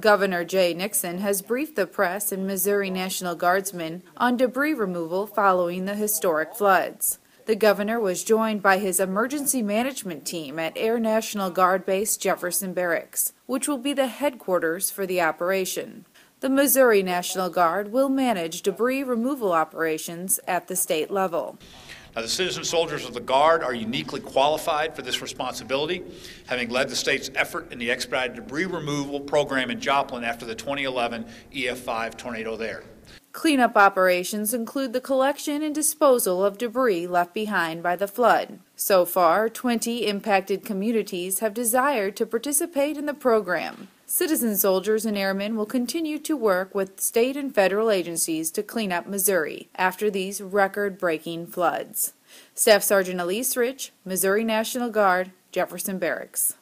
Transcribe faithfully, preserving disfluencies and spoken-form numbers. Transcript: Governor Jay Nixon has briefed the press and Missouri National Guardsmen on debris removal following the historic floods. The governor was joined by his emergency management team at Air National Guard Base Jefferson Barracks, which will be the headquarters for the operation. The Missouri National Guard will manage debris removal operations at the state level. Now, the citizen soldiers of the Guard are uniquely qualified for this responsibility, having led the state's effort in the expedited debris removal program in Joplin after the twenty eleven E F five tornado there. Cleanup operations include the collection and disposal of debris left behind by the flood. So far, twenty impacted communities have desired to participate in the program. Citizen soldiers and airmen will continue to work with state and federal agencies to clean up Missouri after these record-breaking floods. Staff Sergeant Elise Rich, Missouri National Guard, Jefferson Barracks.